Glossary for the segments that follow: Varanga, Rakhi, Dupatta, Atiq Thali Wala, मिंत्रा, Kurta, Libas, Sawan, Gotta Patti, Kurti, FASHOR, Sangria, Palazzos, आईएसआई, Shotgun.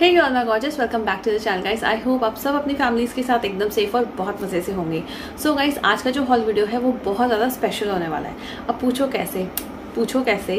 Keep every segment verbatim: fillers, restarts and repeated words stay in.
Hey you all my gorgeous, welcome back to the channel guys. I hope आप सब अपनी families के साथ एकदम सेफ और बहुत मज़े से होंगे। सो गाइस, आज का जो हॉल वीडियो है वो बहुत ज़्यादा स्पेशल होने वाला है। अब पूछो कैसे पूछो कैसे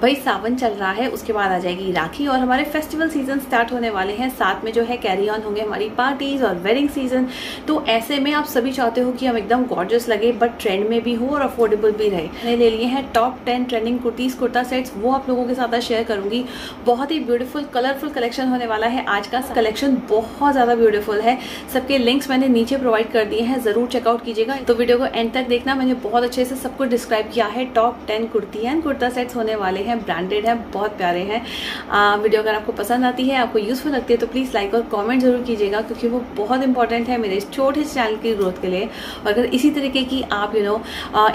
भाई, सावन चल रहा है, उसके बाद आ जाएगी राखी और हमारे फेस्टिवल सीजन स्टार्ट होने वाले हैं। साथ में जो है कैरी ऑन होंगे हमारी पार्टीज और वेडिंग सीजन। तो ऐसे में आप सभी चाहते हो कि हम एकदम गॉर्जियस लगे बट ट्रेंड में भी हो और अफोर्डेबल भी रहे। मैंने ले लिए हैं top ten trending kurtis kurta sets, वो आप लोगों के साथ शेयर करूँगी। बहुत ही ब्यूटीफुल कलरफुल कलेक्शन होने वाला है। आज का कलेक्शन बहुत ज़्यादा ब्यूटीफुल है। सबके लिंक्स मैंने नीचे प्रोवाइड कर दिए हैं, ज़रूर चेकआउट कीजिएगा। तो वीडियो को एंड तक देखना। मैंने बहुत अच्छे से सबको डिस्क्राइब किया है। Top ten kurti kurta sets होने वाले हैं, ब्रांडेड हैं, बहुत प्यारे हैं। आ, वीडियो अगर आपको पसंद आती है, आपको यूजफुल लगती है तो प्लीज़ लाइक और कमेंट जरूर कीजिएगा, क्योंकि वो बहुत इंपॉर्टेंट है मेरे छोटे चैनल की ग्रोथ के लिए। और अगर इसी तरीके की आप you know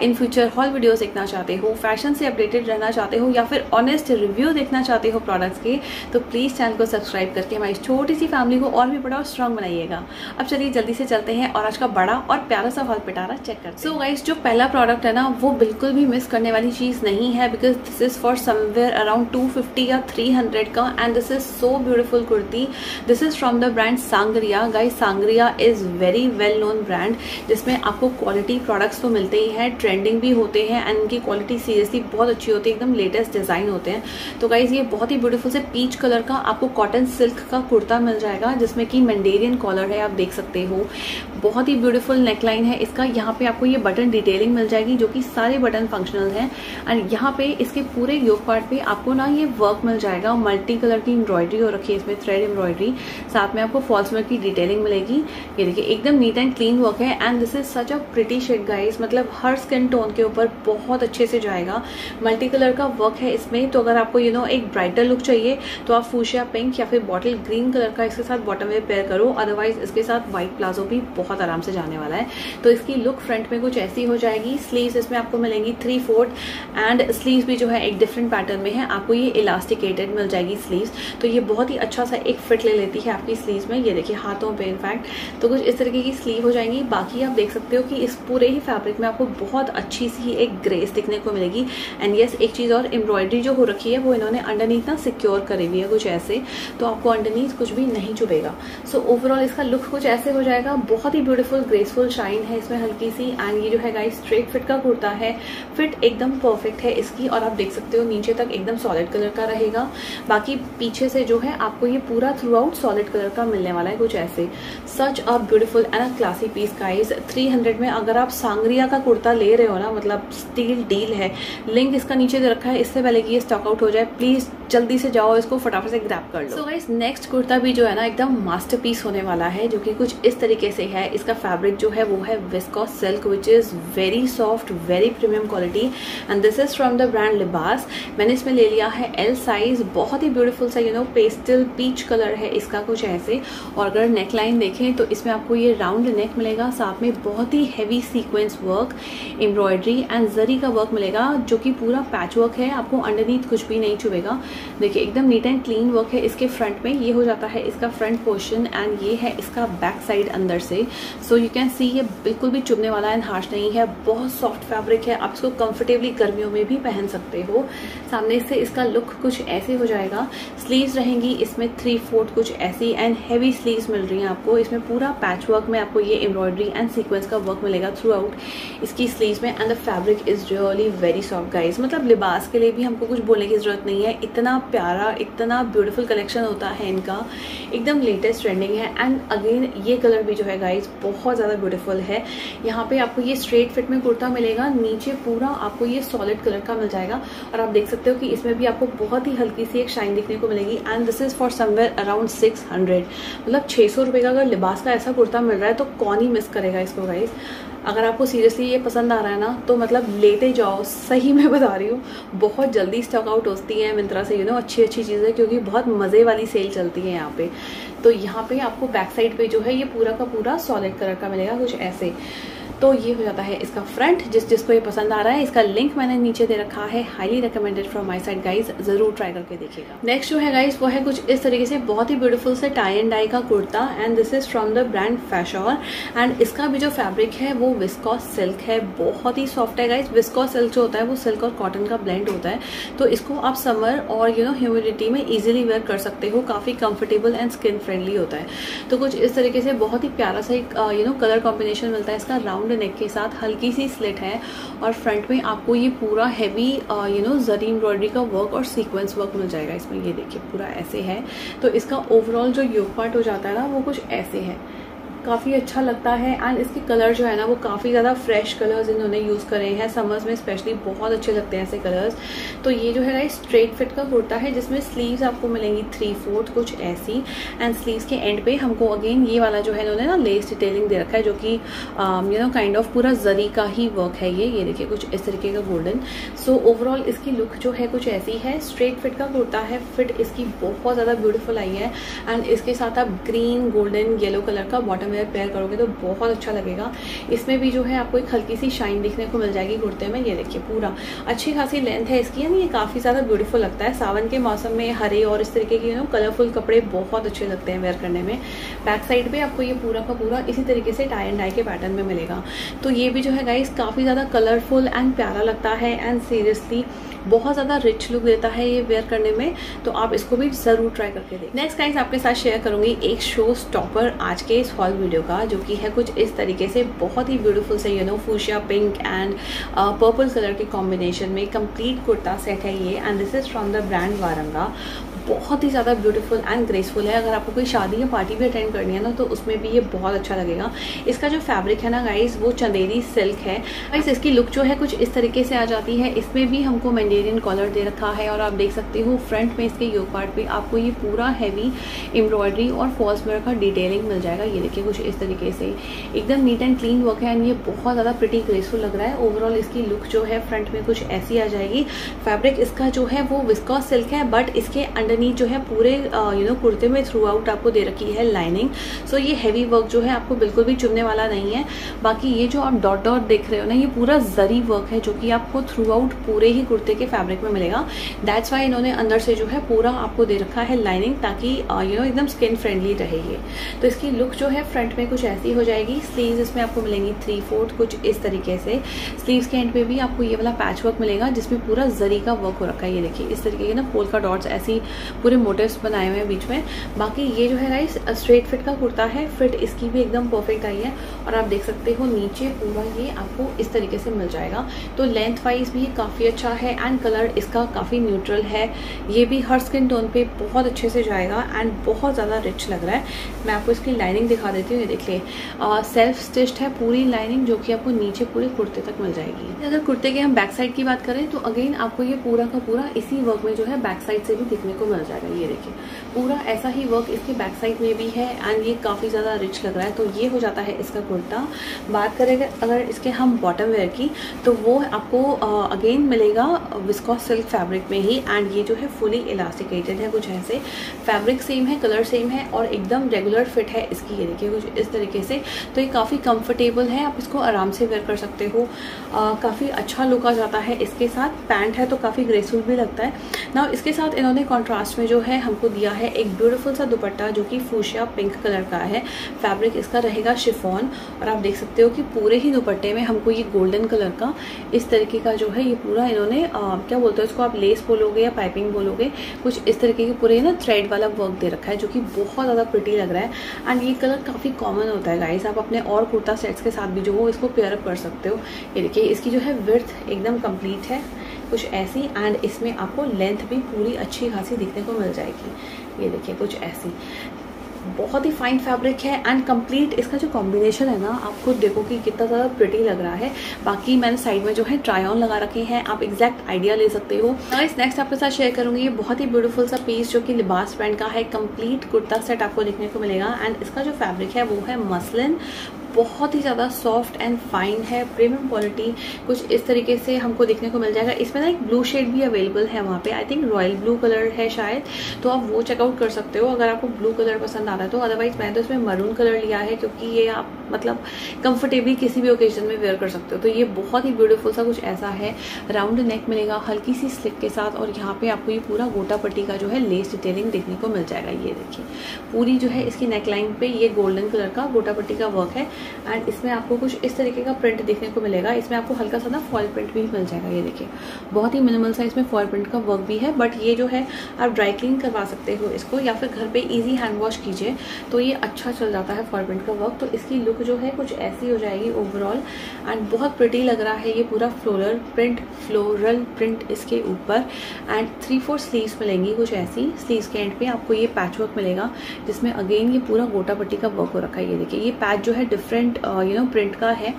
in future haul videos देखना चाहते हो, फैशन से अपडेटेड रहना चाहते हो या फिर ऑनेस्ट रिव्यू देखना चाहते हो प्रोडक्ट्स के, तो प्लीज़ चैनल को सब्सक्राइब करके हमारी छोटी सी फैमिली को और भी बड़ा और स्ट्रांग बनाइएगा। अब चलिए जल्दी से चलते हैं और आज का बड़ा और प्यारा सा हॉल पिटारा चेक करते हैं। सो गाइस, जो पहला प्रोडक्ट है ना, वो बिल्कुल भी मिस करने वाली चीज़ नहीं है, because this is for somewhere around two fifty या थ्री हंड्रेड का, and this is so beautiful kurti. This is from the brand Sangria. Guys, Sangria is very well known brand, जिसमें आपको क्वालिटी प्रोडक्ट्स तो मिलते ही हैं, ट्रेंडिंग भी होते हैं एंड इनकी क्वालिटी सीरियसली बहुत अच्छी होती है, एकदम लेटेस्ट डिजाइन होते हैं। तो गाइज, ये बहुत ही ब्यूटीफुल से पीच कलर का आपको कॉटन सिल्क का कुर्ता मिल जाएगा, जिसमें कि मंडेरियन कॉलर है, आप देख सकते हो। बहुत ही ब्यूटीफुल नेकलाइन है इसका। यहाँ पे आपको ये बटन डिटेलिंग मिल जाएगी, जो कि सारे बटन फंक्शनल हैं। एंड यहाँ पे इसके पूरे योग पार्ट पे आपको ना ये वर्क मिल जाएगा, मल्टी कलर की एम्ब्रॉयडरी हो रखी है इसमें, थ्रेड एम्ब्रॉयडरी। साथ में आपको फॉल्स वर्क की डिटेलिंग मिलेगी। ये देखिए, एकदम नीट एंड क्लीन वर्क है। And this is such a pretty shade guys, मतलब हर स्किन टोन के ऊपर बहुत अच्छे से जाएगा। मल्टी कलर का वर्क है इसमें, तो अगर आपको यू नो एक ब्राइटल लुक चाहिए तो आप फूशिया पिंक या फिर बॉटल ग्रीन कलर का इसके साथ बॉटम में पेयर करो। अदरवाइज इसके साथ व्हाइट प्लाजो भी बहुत आराम से जाने वाला है। तो इसकी लुक फ्रंट में कुछ ऐसी हो जाएगी। स्लीव्स इसमें आपको मिलेंगी थ्री फोर्थ एंड स्लीव्स भी जो है एक डिफरेंट पैटर्न में है। आपको ये इलास्टिकेटेड मिल जाएगी स्लीव्स, तो ये बहुत ही अच्छा सा एक फिट ले लेती है आपकी स्लीव्स में। ये देखिए हाथों पे इनफैक्ट, तो कुछ इस तरीके की स्लीव हो जाएंगी। बाकी आप देख सकते हो कि इस पूरे ही फैब्रिक में आपको बहुत अच्छी सी एक ग्रेस दिखने को मिलेगी। एंड येस, एक चीज़ और, एम्ब्रॉयडरी जो हो रखी है वो इन्होंने अंडरनीथ ना सिक्योर करी हुई है कुछ ऐसे, तो आपको अंडरनीथ कुछ भी नहीं चुभेगा। सो ओवरऑल इसका लुक कुछ ऐसे हो जाएगा। बहुत ही ब्यूटीफुल ग्रेसफुल शाइन है इसमें हल्की सी। एंड ये जो है गाइस स्ट्रेट फिट का कुर्ता है, फिट एकदम परफेक्ट है इसकी। और आप देख सकते हो नीचे तक एकदम सॉलिड कलर का रहेगा। बाकी पीछे से जो है आपको ये पूरा थ्रू आउट सॉलिड कलर का मिलने वाला है कुछ ऐसे। Such a beautiful and a classy piece guys. Three hundred में अगर आप सांगरिया का कुर्ता ले रहे हो ना, मतलब स्टील डील है। लिंक इसका नीचे दे रखा है, इससे पहले कि ये स्टॉक आउट हो जाए प्लीज़ जल्दी से जाओ, इसको फटाफट से ग्रैब कर लो। सो गाइस, नेक्स्ट कुर्ता भी जो है ना एकदम मास्टरपीस होने वाला है, जो कि कुछ इस तरीके से है। इसका फैब्रिक जो है वो है viscose silk, which is very soft, very premium quality. And this is from the brand Libas. मैंने इसमें ले लिया है एल साइज। बहुत ही ब्यूटीफुल सा you know pastel peach colour है इसका कुछ ऐसे। और अगर नेकलाइन देखें तो इसमें आपको ये राउंड नेक मिलेगा, साथ में बहुत ही heavy sequence work, embroidery and zari का वर्क मिलेगा, जो कि पूरा पैच वर्क है। आपको अंडरनीथ कुछ भी नहीं चुभेगा। देखिए एकदम नीट एंड क्लीन वर्क है इसके फ्रंट में। ये हो जाता है इसका फ्रंट पोर्शन एंड ये है इसका बैक साइड अंदर से। सो यू कैन सी, ये बिल्कुल भी चुभने वाला एंड हार्श नहीं है, बहुत सॉफ्ट फैब्रिक है। आप इसको कंफर्टेबली गर्मियों में भी पहन सकते हो। सामने से इसका लुक कुछ ऐसे हो जाएगा। स्लीव्स रहेंगी इसमें थ्री फोर्थ कुछ ऐसी एंड हैवी स्लीव्स मिल रही हैं आपको। इसमें पूरा पैच वर्क में आपको ये एम्ब्रॉयडरी एंड सीक्वेंस का वर्क मिलेगा थ्रू आउट इसकी स्लीव्स में। And the fabric is really very soft guys, मतलब लिबास के लिए भी हमको कुछ बोलने की जरूरत नहीं है। इतना प्यारा, इतना ब्यूटीफुल कलेक्शन होता है इनका, एकदम लेटेस्ट ट्रेंडिंग है। एंड अगेन ये कलर भी जो है गाइस बहुत ज़्यादा ब्यूटीफुल है। यहाँ पे आपको ये स्ट्रेट फिट में कुर्ता मिलेगा, नीचे पूरा आपको ये सॉलिड कलर का मिल जाएगा। और आप देख सकते हो कि इसमें भी आपको बहुत ही हल्की सी एक शाइन दिखने को मिलेगी। And this is for somewhere around six hundred, मतलब छः सौ रुपये का अगर लिबास का ऐसा कुर्ता मिल रहा है तो कौन ही मिस करेगा इसको गाइस। अगर आपको सीरियसली ये पसंद आ रहा है ना, तो मतलब लेते जाओ, सही में बता रही हूँ। बहुत जल्दी स्टॉक आउट होती है मिंत्रा से यू नो अच्छी अच्छी चीज़ें, क्योंकि बहुत मज़े वाली सेल चलती है यहाँ पे। तो यहाँ पे आपको बैक साइड पे जो है ये पूरा का पूरा सॉलिड कलर का मिलेगा कुछ ऐसे। तो ये हो जाता है इसका फ्रंट। जिस जिसको ये पसंद आ रहा है, इसका लिंक मैंने नीचे दे रखा है। Highly recommended from my side guys, जरूर ट्राई करके देखिएगा। नेक्स्ट जो है गाइज वो है कुछ इस तरीके से बहुत ही ब्यूटीफुल से टाई एंड डाई का kurta, and this is from the brand Fashor. And इसका भी जो फैब्रिक है वो विस्कॉस सिल्क है, बहुत ही सॉफ्ट है गाइज। विस्कॉस सिल्क जो होता है वो सिल्क और कॉटन का ब्लेंड होता है, तो इसको आप समर और यू नो ह्यूमिडिटी में इजिली वेयर कर सकते हो। काफी कंफर्टेबल एंड स्किन फ्रेंडली होता है। तो कुछ इस तरीके से बहुत ही प्यारा सा एक यू नो कलर कॉम्बिनेशन मिलता है इसका। राउंड नेक के साथ हल्की सी स्लिट है और फ्रंट में आपको ये पूरा heavy you know zari embroidery का वर्क और सीक्वेंस वर्क मिल जाएगा इसमें। ये देखिए पूरा ऐसे है, तो इसका ओवरऑल जो योक पार्ट हो जाता है ना वो कुछ ऐसे है, काफ़ी अच्छा लगता है। एंड इसके कलर जो है ना वो काफ़ी ज़्यादा फ्रेश कलर्स इन्होंने यूज़ करे हैं, समर्स में स्पेशली बहुत अच्छे लगते हैं ऐसे कलर्स। तो ये जो है गाइस स्ट्रेट फिट का कुर्ता है, जिसमें स्लीव्स आपको मिलेंगी थ्री फोर्थ कुछ ऐसी। एंड स्लीव्स के एंड पे हमको अगेन ये वाला जो है इन्होंने ना लेस डिटेलिंग दे रखा है, जो कि यू नो काइंड ऑफ पूरा जरी का ही वर्क है ये। ये देखिए कुछ इस तरीके का गोल्डन। सो ओवरऑल इसकी लुक जो है कुछ ऐसी है, स्ट्रेट फिट का कुर्ता है। फिट इसकी बहुत ज़्यादा ब्यूटीफुल आई है। एंड इसके साथ आप ग्रीन गोल्डन येलो कलर का बॉटम पेयर करोगे तो बहुत अच्छा लगेगा। इसमें भी जो है आपको एक हल्की सी शाइन देखने को मिल जाएगी कुर्ते में। ये देखिए पूरा अच्छी खासी लेंथ है इसकी, यानी ये काफ़ी ज़्यादा ब्यूटीफुल लगता है। सावन के मौसम में हरे और इस तरीके के यू नो कलरफुल कपड़े बहुत अच्छे लगते हैं वेयर करने में। बैक साइड पे आपको ये पूरा का पूरा इसी तरीके से टाई एंड डाई के पैटर्न में मिलेगा। तो ये भी जो है गाइस काफ़ी ज़्यादा कलरफुल एंड प्यारा लगता है, एंड सीरियसली बहुत ज़्यादा रिच लुक देता है ये वेयर करने में। तो आप इसको भी ज़रूर ट्राई करके देखें। नेक्स्ट गाइस आपके साथ शेयर करूँगी एक शो स्टॉपर आज के इस हॉल वीडियो का, जो कि है कुछ इस तरीके से बहुत ही ब्यूटीफुल से you know fuchsia pink and purple colour के कॉम्बिनेशन में कंप्लीट कुर्ता सेट है ये। And this is from the brand Varanga. बहुत ही ज़्यादा ब्यूटीफुल एंड ग्रेसफुल है। अगर आपको कोई शादी या पार्टी भी अटेंड करनी है ना तो उसमें भी ये बहुत अच्छा लगेगा। इसका जो फैब्रिक है ना गाइस वो चंदेरी सिल्क है। गाइस इसकी लुक जो है कुछ इस तरीके से आ जाती है। इसमें भी हमको मैंडेरियन कॉलर दे रखा है और आप देख सकते हो फ्रंट में इसके योक पार्ट पे आपको ये पूरा हैवी एम्ब्रॉयडरी और फॉल्स वर्क का डिटेलिंग मिल जाएगा। ये देखिए कुछ इस तरीके से एकदम नीट एंड क्लीन वर्क है, एंड ये बहुत ज़्यादा प्रिटी ग्रेसफुल लग रहा है। ओवरऑल इसकी लुक जो है फ्रंट में कुछ ऐसी आ जाएगी। फैब्रिक इसका जो है वो विस्कॉस सिल्क है, बट इसके अंडर नीचे जो है पूरे यू नो कुर्ते में थ्रू आउट आपको दे रखी है लाइनिंग। सो ये हैवी वर्क जो है आपको बिल्कुल भी चुभने वाला नहीं है। बाकी ये जो आप डॉट डॉट देख रहे हो ना ये पूरा जरी वर्क है, जो कि आपको थ्रू आउट पूरे ही कुर्ते के फैब्रिक में मिलेगा। दैट्स वाई इन्होंने अंदर से जो है पूरा आपको दे रखा है लाइनिंग, ताकि यू नो एकदम स्किन फ्रेंडली रहे ये। तो इसकी लुक जो है फ्रंट में कुछ ऐसी हो जाएगी। स्लीव्स इसमें आपको मिलेंगी थ्री फोर्थ कुछ इस तरीके से। स्लीव्स के एंड पे भी आपको ये वाला पैच वर्क मिलेगा, जिसमें पूरा जरी का वर्क हो रखा है। ये देखिए इस तरीके के ना पोल का डॉट्स ऐसी पूरे मोटिव्स बनाए हुए हैं बीच में। बाकी ये जो है गाइस स्ट्रेट फिट का कुर्ता है। फिट इसकी भी एकदम परफेक्ट आई है, और आप देख सकते हो नीचे पूरा ये आपको इस तरीके से मिल जाएगा। तो लेंथ वाइज भी काफ़ी अच्छा है, एंड कलर इसका काफ़ी न्यूट्रल है। ये भी हर स्किन टोन पे बहुत अच्छे से जाएगा, एंड बहुत ज़्यादा रिच लग रहा है। मैं आपको इसकी लाइनिंग दिखा देती हूँ। ये देखिए सेल्फ स्टिच्ड है पूरी लाइनिंग, जो कि आपको नीचे पूरे कुर्ते तक मिल जाएगी। अगर कुर्ते के हम बैक साइड की बात करें तो अगेन आपको ये पूरा का पूरा इसी वर्क में जो है बैक साइड से भी दिखने को मिल जाएगा। ये देखिए पूरा ऐसा ही वर्क इसके बैक साइड में भी है, एंड ये काफ़ी ज़्यादा रिच लग रहा है। तो ये हो जाता है इसका कुर्ता। बात करें अगर इसके हम बॉटम वेयर की, तो वो आपको अगेन मिलेगा विस्कॉस सिल्क फैब्रिक में ही, एंड ये जो है फुली इलास्टिकेटेड है कुछ ऐसे। फैब्रिक सेम है, कलर सेम है, और एकदम रेगुलर फिट है इसकी। ये देखिए कुछ इस तरीके से। तो ये काफ़ी कंफर्टेबल है, आप इसको आराम से वेयर कर सकते हो। काफ़ी अच्छा लुक आ जाता है इसके साथ। पैंट है तो काफ़ी ग्रेसफुल भी लगता है ना। इसके साथ इन्होंने कॉन्ट्रास्ट में जो है हमको दिया है एक ब्यूटीफुल सा दुपट्टा, जो कि फूशिया पिंक कलर का है। फैब्रिक इसका रहेगा शिफॉन, और आप देख सकते हो कि पूरे ही दुपट्टे में हमको ये गोल्डन कलर का इस तरीके का जो है ये पूरा इन्होंने आ, क्या बोलते हो इसको आप लेस बोलोगे या पाइपिंग बोलोगे, कुछ इस तरीके के पूरे ना थ्रेड वाला वर्क दे रखा है, जो कि बहुत ज़्यादा प्रिटी लग रहा है। एंड ये कलर काफ़ी कॉमन होता है गाइस, आप अपने और कुर्ता सेट्स के साथ भी जो हो इसको पेयर अप कर सकते हो। ये देखिए इसकी जो है विड्थ एकदम कंप्लीट है कुछ ऐसी, एंड इसमें आपको लेंथ भी पूरी अच्छी खासी दिखने को मिल जाएगी। ये देखिए कुछ ऐसी बहुत ही फाइन फैब्रिक है, एंड कंप्लीट इसका जो कॉम्बिनेशन है ना आप खुद देखो कि कितना ज़्यादा प्रिटी लग रहा है। बाकी मैंने साइड में जो है ट्राई ऑन लगा रखे हैं, आप एग्जैक्ट आइडिया ले सकते हो। गाइस नेक्स्ट आपके साथ शेयर करूँगी ये बहुत ही ब्यूटीफुल सा पीस, जो कि लिबास ब्रांड का है। कंप्लीट कुर्ता सेट आपको देखने को मिलेगा, एंड इसका जो फैब्रिक है वो है मसलिन। बहुत ही ज़्यादा सॉफ्ट एंड फाइन है, प्रीमियम क्वालिटी कुछ इस तरीके से हमको देखने को मिल जाएगा। इसमें ना एक ब्लू शेड भी अवेलेबल है वहाँ पे, I think royal blue colour है शायद, तो आप वो चेकआउट कर सकते हो अगर आपको ब्लू कलर पसंद आ रहा है तो। अदरवाइज़ मैंने तो इसमें मरून कलर लिया है क्योंकि ये आप मतलब कंफर्टेबली किसी भी ओकेजन में वेयर कर सकते हो। तो ये बहुत ही ब्यूटीफुल सा कुछ ऐसा है, राउंड नेक मिलेगा हल्की सी स्लिक के साथ, और यहाँ पे आपको ये पूरा गोटा पट्टी का जो है लेस डिटेलिंग देखने को मिल जाएगा। ये देखिए पूरी जो है इसकी नेकलाइन पे ये गोल्डन कलर का गोटा पट्टी का वर्क है, एंड इसमें आपको कुछ इस तरीके का प्रिंट देखने को मिलेगा। इसमें आपको हल्का सा ना फॉल प्रिंट भी मिल जाएगा, ये देखिए बहुत ही मिनिमल सा इसमें फॉल प्रिंट का वर्क भी है। बट ये जो है आप ड्राई क्लीन करवा सकते हो इसको, या फिर घर पर ईजी हैंड वॉश कीजिए तो ये अच्छा चल जाता है फॉल प्रिंट का वर्क। तो इसकी लुक जो है कुछ ऐसी हो जाएगी ओवरऑल, एंड बहुत प्रिटी लग रहा है ये पूरा फ्लोरल प्रिंट फ्लोरल प्रिंट इसके ऊपर। एंड थ्री फोर स्लीव्स मिलेंगी कुछ ऐसी, स्लीव्स के एंड पे आपको ये पैचवर्क मिलेगा जिसमें अगेन ये पूरा गोटा पट्टी का वर्क हो रखा है। ये देखिए ये पैच जो है डिफरेंट यू नो प्रिंट का है,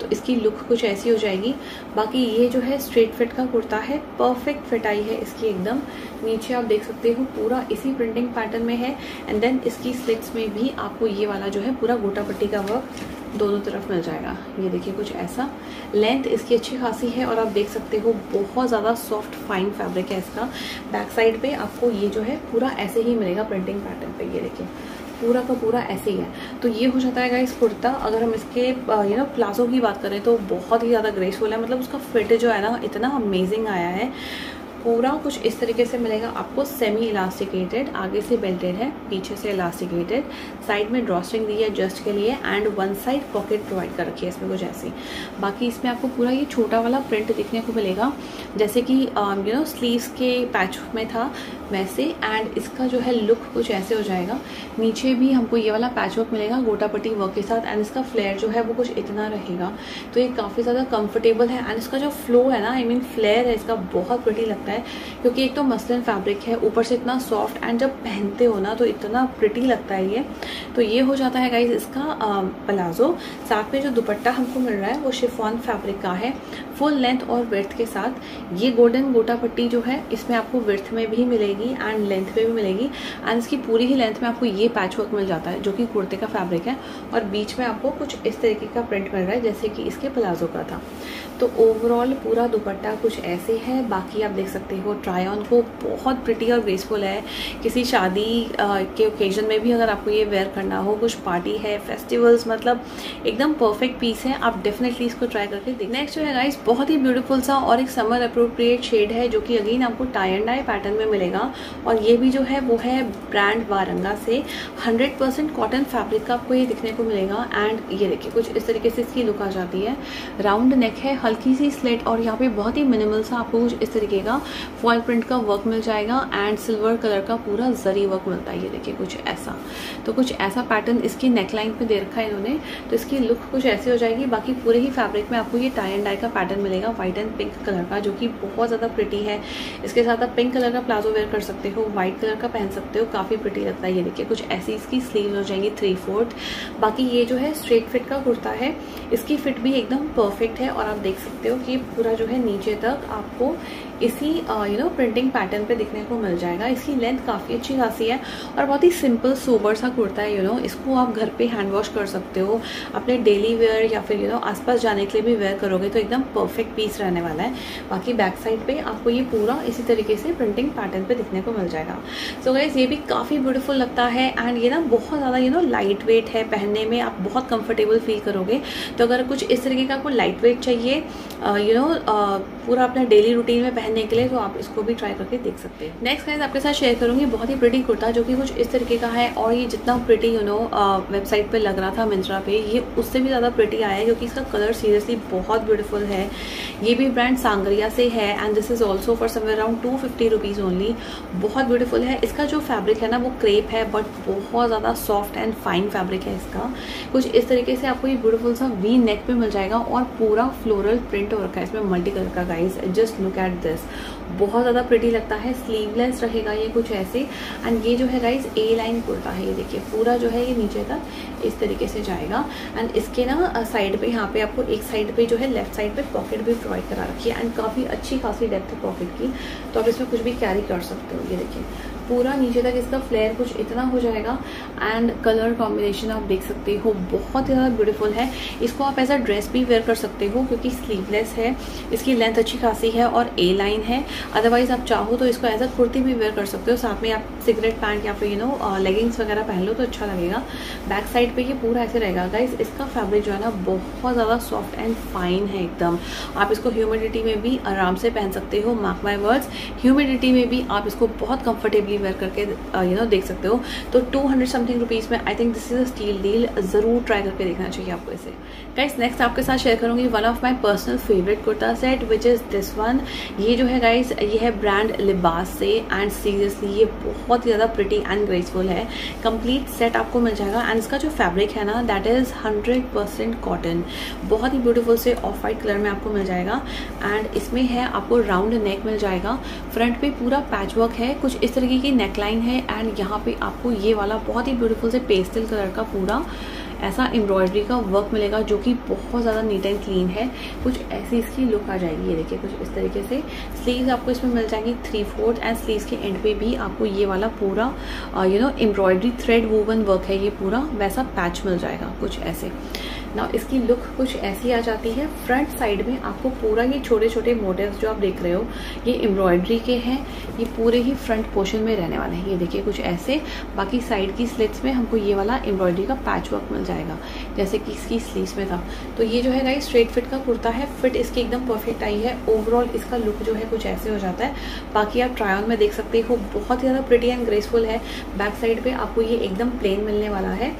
तो इसकी लुक कुछ ऐसी हो जाएगी। बाकी ये जो है स्ट्रेट फिट का कुर्ता है, परफेक्ट फिट आई है इसकी एकदम। नीचे आप देख सकते हो पूरा इसी प्रिंटिंग पैटर्न में है, एंड देन इसकी स्लिट्स में भी आपको ये वाला जो है पूरा गोटा पट्टी का वर्क दोनों तरफ मिल जाएगा। ये देखिए कुछ ऐसा, लेंथ इसकी अच्छी खासी है और आप देख सकते हो बहुत ज़्यादा सॉफ्ट फाइन फैब्रिक है इसका। बैक साइड पे आपको ये जो है पूरा ऐसे ही मिलेगा प्रिंटिंग पैटर्न पे, ये देखिए पूरा का पूरा ऐसे ही है। तो ये हो जाता है गाइस कुर्ता। अगर हम इसके यू नो प्लाजो की बात करें तो बहुत ही ज़्यादा ग्रेसफुल है, मतलब उसका फिट जो है ना इतना अमेजिंग आया है। पूरा कुछ इस तरीके से मिलेगा आपको, सेमी इलास्टिकेटेड, आगे से बेल्टेड है पीछे से इलास्टिकेटेड, साइड में ड्रॉस्ट्रिंग दी है जस्ट के लिए, and one side pocket provide कर रखी है इसमें कुछ ऐसी। बाकी इसमें आपको पूरा ये छोटा वाला प्रिंट देखने को मिलेगा जैसे कि यू नो स्लीव्स के पैच में था वैसे, एंड इसका जो है लुक कुछ ऐसे हो जाएगा। नीचे भी हमको ये वाला पैचवर्क मिलेगा गोटा पट्टी वर्क के साथ, एंड इसका फ्लेयर जो है वो कुछ इतना रहेगा। तो ये काफ़ी ज़्यादा कंफर्टेबल है, एंड इसका जो फ्लो है ना आई मीन फ्लेयर है इसका बहुत प्रिटी लगता है क्योंकि एक तो मसलिन फैब्रिक है, ऊपर से इतना सॉफ्ट, एंड जब पहनते हो ना तो इतना प्रिटी लगता है ये। तो ये हो जाता है गाइज इसका प्लाजो। साथ में जो दुपट्टा हमको मिल रहा है वो शिफॉन फैब्रिक का है, फुल लेंथ और विड्थ के साथ। ये गोल्डन गोटा पट्टी जो है इसमें आपको विड्थ में भी मिलेगी एंड लेंथ में भी मिलेगी, एंड इसकी पूरी ही लेंथ में आपको ये पैचवर्क मिल जाता है जो कि कुर्ते का फैब्रिक है, और बीच में आपको कुछ इस तरीके का प्रिंट मिल रहा है जैसे कि इसके प्लाजो का था। तो ओवरऑल पूरा दुपट्टा कुछ ऐसे है। बाकी आप देख सकते हो ट्राई ऑन को बहुत प्रिटी और ग्रेसफुल है। किसी शादी आ, के ओकेजन में भी अगर आपको ये वेयर करना हो, कुछ पार्टी है, फेस्टिवल्स, मतलब एकदम परफेक्ट पीस है। आप डेफिनेटली इसको ट्राई करके देखें। नेक्स्ट जो है गाइस बहुत ही ब्यूटीफुल सा और एक समर अप्रोप्रिएट शेड है जो कि अगेन आपको टाई एंड डाई पैटर्न में मिलेगा, और ये भी जो है वो है ब्रांड वारंगा से। हंड्रेड परसेंट कॉटन फैब्रिक का आपको ये दिखने को मिलेगा, एंड ये देखिए कुछ इस तरीके से इसकी लुक आ जाती है। राउंड नेक है, हल्की सी स्लिट, और यहाँ पे बहुत ही मिनिमल सा आपको कुछ इस तरीके का फॉल प्रिंट का वर्क मिल जाएगा, एंड सिल्वर कलर का पूरा जरी वर्क मिलता है। ये देखिए कुछ ऐसा, तो कुछ ऐसा पैटर्न इसकी नेकलाइन पे दे रखा है इन्होंने, तो इसकी लुक कुछ ऐसी हो जाएगी। बाकी पूरे ही फैब्रिक में आपको ये टाई एंड डाई का पैटर्न मिलेगा व्हाइट एंड पिंक कलर का, जो कि बहुत ज़्यादा प्रिटी है। इसके साथ आप पिंक कलर का प्लाजो वेयर कर सकते हो, व्हाइट कलर का पहन सकते हो, काफ़ी प्रिटी लगता है। ये देखिए कुछ ऐसी इसकी स्लीव हो जाएंगी थ्री फोर्थ। बाकी ये जो है स्ट्रेट फिट का कुर्ता है, इसकी फिट भी एकदम परफेक्ट है, और आप देख सकते हो कि पूरा जो है नीचे तक आपको इसी यू नो प्रिंटिंग पैटर्न पे देखने को मिल जाएगा। इसकी लेंथ काफ़ी अच्छी खासी है और बहुत ही सिंपल सोबर सा कुर्ता है। यू नो इसको आप घर पे हैंड वॉश कर सकते हो, अपने डेली वेयर या फिर यू नो आसपास जाने के लिए भी वेयर करोगे तो एकदम परफेक्ट पीस रहने वाला है। बाकी बैक साइड पे आपको ये पूरा इसी तरीके से प्रिंटिंग पैटर्न पे देखने को मिल जाएगा। सो गाइस ये भी काफ़ी ब्यूटीफुल लगता है, एंड ये ना बहुत ज़्यादा यू नो लाइट वेट है, पहनने में आप बहुत कंफर्टेबल फील करोगे। तो अगर कुछ इस तरीके का आपको लाइट वेट चाहिए यू नो पूरा अपना डेली रूटीन में पहनने के लिए, तो आप इसको भी ट्राई करके देख सकते हैं। नेक्स्ट गाइस आपके साथ शेयर करूंगी बहुत ही प्रिटी कुर्ता जो कि कुछ इस तरीके का है, और ये जितना प्रिटी यू नो वेबसाइट पे लग रहा था मिंत्रा पे, ये उससे भी ज़्यादा प्रिटी आया है क्योंकि इसका कलर सीरियसली बहुत ब्यूटीफुल है। ये भी ब्रांड सांगरिया से है, and this is also for somewhere around two fifty rupees only. बहुत ब्यूटीफुल है। इसका जो फैब्रिक है ना वो क्रेप है, बट बहुत ज़्यादा सॉफ्ट एंड फाइन फैब्रिक है इसका। कुछ इस तरीके से आपको ये ब्यूटीफुल सा वी नेक पे मिल जाएगा, और पूरा फ्लोरल प्रिंट हो रखा है इसमें मल्टी कलर का। Guys just look at this, बहुत ज़्यादा प्रिटी लगता है। स्लीवलेस रहेगा ये कुछ ऐसे, एंड ये जो है गाइज ए लाइन कुर्ता है। ये देखिए पूरा जो है ये नीचे तक इस तरीके से जाएगा, एंड इसके ना साइड पे यहाँ पे आपको एक साइड पे जो है लेफ्ट साइड पे पॉकेट भी प्रोवाइड करा रखी है, एंड काफ़ी अच्छी खासी डेप्थ है पॉकेट की, तो आप इसमें कुछ भी कैरी कर सकते हो। ये देखिए पूरा नीचे तक इसका फ्लेयर कुछ इतना हो जाएगा। एंड कलर कॉम्बिनेशन आप देख सकते हो बहुत ज़्यादा ब्यूटीफुल है। इसको आप एज अ ड्रेस भी वेयर कर सकते हो क्योंकि स्लीवलेस है, इसकी लेंथ अच्छी खासी है और ए लाइन है। अदरवाइज आप चाहो तो इसको एज अ कुर्ती भी वेयर कर सकते हो, साथ में आप सिगरेट पैंट या फिर यू नो लेगिंग्स वगैरह पहन लो तो अच्छा लगेगा। बैक साइड पे ये पूरा ऐसे रहेगा गाइस। इसका फैब्रिक जो है ना बहुत ज़्यादा सॉफ्ट एंड फाइन है एकदम। आप इसको ह्यूमिडिटी में भी आराम से पहन सकते हो, मार्क माय वर्ड्स, ह्यूमिडिटी में भी आप इसको बहुत कंफर्टेबली वेयर करके यू नो देख सकते हो। तो टू हंड्रेड समथिंग रुपीज़ में I think this is a steal deal, ज़रूर ट्राई करके देखना चाहिए आपको इसे गाइस। नेक्स्ट आपके साथ शेयर करूँगी one of my personal favourite kurta set which is this one. ये जो है गाइस ये है ब्रांड लिबास से एंड सीरियसली ये बहुत ही ज़्यादा प्रिटी एंड ग्रेसफुल है। कंप्लीट सेट आपको मिल जाएगा एंड इसका जो फैब्रिक है ना that is hundred percent cotton, बहुत ही ब्यूटीफुल से ऑफ वाइट कलर में आपको मिल जाएगा। एंड इसमें है आपको राउंड नेक मिल जाएगा, फ्रंट पे पूरा पैचवर्क है, कुछ इस तरीके की नेकलाइन है एंड यहाँ पे आपको ये वाला बहुत ही ब्यूटीफुल से पेस्टल कलर का पूरा ऐसा एम्ब्रॉयडरी का वर्क मिलेगा जो कि बहुत ज़्यादा नीट एंड क्लीन है। कुछ ऐसी इसकी लुक आ जाएगी, ये देखिए कुछ इस तरीके से। स्लीव्स आपको इसमें मिल जाएंगी थ्री फोर्थ एंड स्लीव्स के एंड पे भी आपको ये वाला पूरा you know embroidery thread woven work है, ये पूरा वैसा पैच मिल जाएगा कुछ ऐसे। ना इसकी लुक कुछ ऐसी आ जाती है। फ्रंट साइड में आपको पूरा ये छोटे छोटे मोटिव्स जो आप देख रहे हो ये एम्ब्रॉयडरी के हैं, ये पूरे ही फ्रंट पोर्शन में रहने वाले हैं, ये देखिए कुछ ऐसे। बाकी साइड की स्लिट्स में हमको ये वाला एम्ब्रॉयडरी का पैच वर्क मिल जाएगा जैसे कि इसकी स्लीव्स में था। तो ये जो है गाइस स्ट्रेट फिट का कुर्ता है, फिट इसकी एकदम परफेक्ट आई है। ओवरऑल इसका लुक जो है कुछ ऐसे हो जाता है, बाकी आप ट्राई ऑन में देख सकते हो बहुत ज़्यादा प्रिटी एंड ग्रेसफुल है। बैक साइड पे आपको ये एकदम प्लेन मिलने वाला है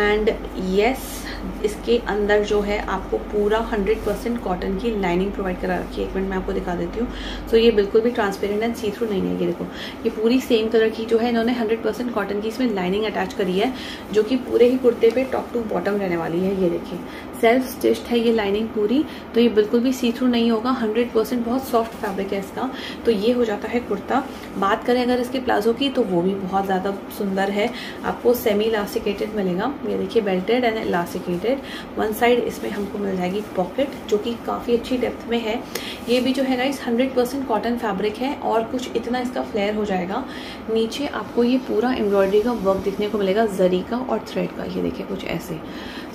एंड येस इसके अंदर जो है आपको पूरा हंड्रेड परसेंट कॉटन की लाइनिंग प्रोवाइड करा रखी है। एक मिनट मैं आपको दिखा देती हूँ। सो so, ये बिल्कुल भी ट्रांसपेरेंट एंड सी थ्रू नहीं है, ये देखो ये पूरी सेम कलर की जो है इन्होंने हंड्रेड परसेंट कॉटन की इसमें लाइनिंग अटैच करी है जो कि पूरे ही कुर्ते पे टॉप टू बॉटम रहने वाली है। ये देखिए सेल्फ स्टिच्ड है ये लाइनिंग पूरी, तो ये बिल्कुल भी सी थ्रू नहीं होगा, हंड्रेड परसेंट बहुत सॉफ्ट फैब्रिक है इसका। तो ये हो जाता है कुर्ता। बात करें अगर इसके प्लाजो की तो वो भी बहुत ज़्यादा सुंदर है, आपको सेमी इलास्टिकेटेड मिलेगा, ये देखिए belted and elasticated. One side इसमें हमको मिल जाएगी पॉकेट जो कि काफ़ी अच्छी डेप्थ में है। ये भी जो है guys hundred percent cotton fabric है और कुछ इतना इसका फ्लेयर हो जाएगा। नीचे आपको ये पूरा एम्ब्रॉयडरी का वर्क देखने को मिलेगा जरी का और थ्रेड का, ये देखिए कुछ ऐसे।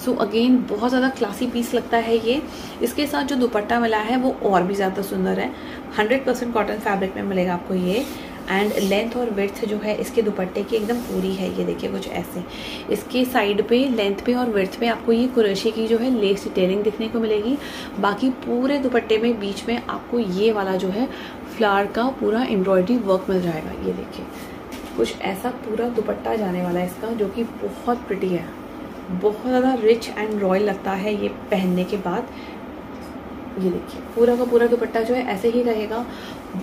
सो so, अगेन बहुत ज़्यादा क्लासी पीस लगता है ये। इसके साथ जो दुपट्टा मिला है वो और भी ज़्यादा सुंदर है, हंड्रेड परसेंट कॉटन फैब्रिक में मिलेगा आपको ये। एंड लेंथ और विड्थ जो है इसके दुपट्टे की एकदम पूरी है, ये देखिए कुछ ऐसे। इसके साइड पे लेंथ पे और विड्थ पे आपको ये कुरैशी की जो है लेस डिटेलिंग देखने को मिलेगी। बाकी पूरे दुपट्टे में बीच में आपको ये वाला जो है फ्लावर का पूरा एम्ब्रॉयडरी वर्क मिल जाएगा, ये देखिए कुछ ऐसा पूरा दुपट्टा जाने वाला है इसका जो कि बहुत प्रिटी है, बहुत ज़्यादा रिच एंड रॉयल लगता है ये पहनने के बाद। ये देखिए पूरा का पूरा दुपट्टा जो है ऐसे ही रहेगा,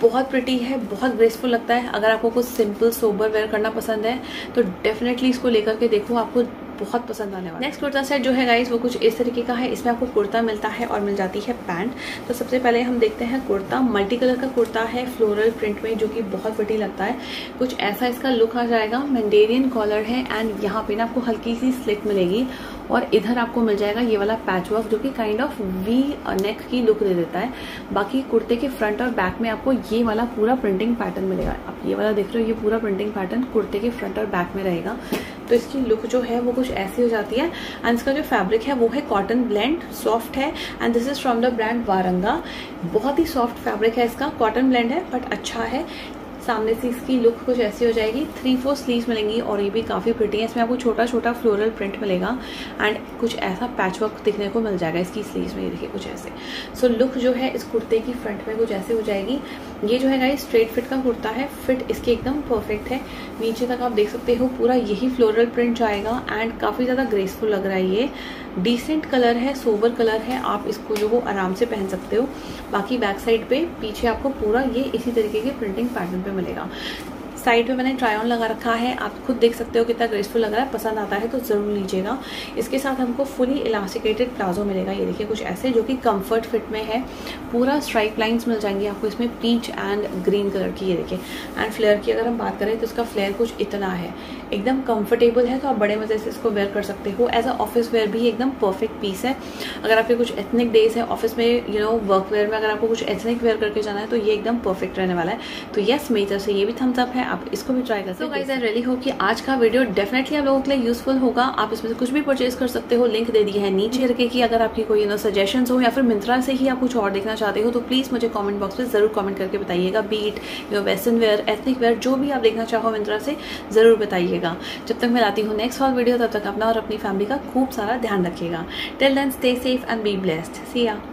बहुत प्रिटी है, बहुत ग्रेसफुल लगता है। अगर आपको कुछ सिंपल सोबर वेयर करना पसंद है तो डेफिनेटली इसको लेकर के देखो, आपको बहुत पसंद आने वाला है। नेक्स्ट कुर्ता सेट जो है गाइस वो कुछ इस तरीके का है। इसमें आपको कुर्ता मिलता है और मिल जाती है पैंट। तो सबसे पहले हम देखते हैं कुर्ता, मल्टी कलर का कुर्ता है फ्लोरल प्रिंट में जो कि बहुत प्रिटी लगता है, कुछ ऐसा इसका लुक आ जाएगा। मैंडेरियन कॉलर है एंड यहाँ पे ना आपको हल्की सी स्लिट मिलेगी और इधर आपको मिल जाएगा ये वाला पैचवर्क जो कि काइंड ऑफ वी नेक की लुक दे देता है। बाकी कुर्ते के फ्रंट और बैक में आपको ये वाला पूरा प्रिंटिंग पैटर्न मिलेगा, आप ये वाला देख रहे हो, ये पूरा प्रिंटिंग पैटर्न कुर्ते के फ्रंट और बैक में रहेगा। तो इसकी लुक जो है वो कुछ ऐसी हो जाती है एंड इसका जो फैब्रिक है वो है कॉटन ब्लेंड, सॉफ्ट है and this is from the brand Varanga. बहुत ही सॉफ्ट फैब्रिक है इसका, कॉटन ब्लेंड है बट अच्छा है। सामने से इसकी लुक कुछ ऐसी हो जाएगी, थ्री फोर स्लीव्स मिलेंगी और ये भी काफ़ी प्रिटी है। इसमें आपको छोटा छोटा फ्लोरल प्रिंट मिलेगा एंड कुछ ऐसा पैचवर्क देखने को मिल जाएगा इसकी स्लीव्स में, ये देखिए कुछ ऐसे। सो so, लुक जो है इस कुर्ते की फ्रंट में कुछ ऐसे हो जाएगी। ये जो है गाइस स्ट्रेट फिट का कुर्ता है, फिट इसकी एकदम परफेक्ट है। नीचे तक आप देख सकते हो पूरा यही फ्लोरल प्रिंट जाएगा एंड काफ़ी ज़्यादा ग्रेसफुल लग रहा है ये। डिसेंट कलर है, सोबर कलर है, आप इसको जो वो आराम से पहन सकते हो। बाकी बैक साइड पे पीछे आपको पूरा ये इसी तरीके के प्रिंटिंग पैटर्न पे मिलेगा। साइड पे मैंने ट्राई ऑन लगा रखा है, आप खुद देख सकते हो कितना ग्रेसफुल लग रहा है, पसंद आता है तो ज़रूर लीजिएगा। इसके साथ हमको फुली इलास्टिकेटेड प्लाजो मिलेगा, ये देखिए कुछ ऐसे जो कि कंफर्ट फिट में है। पूरा स्ट्राइप लाइंस मिल जाएंगी आपको इसमें पीच एंड ग्रीन कलर की, ये देखिए। एंड फ्लेयर की अगर हम बात करें तो इसका फ्लेयर कुछ इतना है, एकदम कंफर्टेबल है, तो आप बड़े मज़े से इसको वेयर कर सकते हो। एज अ ऑफिस वेयर भी एकदम परफेक्ट पीस है। अगर आपके कुछ एथनिक डेज है ऑफिस में, यू नो वर्क वेयर में अगर आपको कुछ एथनिक वेयर करके जाना है तो ये एकदम परफेक्ट रहने वाला है। तो येस, मेरी तरफ से ये भी थम्स अप है, आप इसको भी ट्राई कर सकते हो। गाइस आई रियली होप कि आज का वीडियो डेफिनेटली आप लोगों के लिए यूजफुल होगा। आप इसमें से कुछ भी परचेज कर सकते हो, लिंक दे दी है नीचे रखे कि अगर आपकी कोई यू नो सजेशन हो या फिर मिंत्रा से ही आप कुछ और देखना चाहते हो तो प्लीज़ मुझे कॉमेंट बॉक्स में जरूर कॉमेंट करके बताइएगा। Be it you know western wear, ethnic wear, जो भी आप देखना चाहो मिंत्रा से ज़रूर बताइएगा। जब तक मैं लाती हूँ नेक्स्ट हॉल वीडियो, तब तक अपना और अपनी फैमिली का खूब सारा ध्यान रखिएगा। Till then stay safe and be blessed. See या।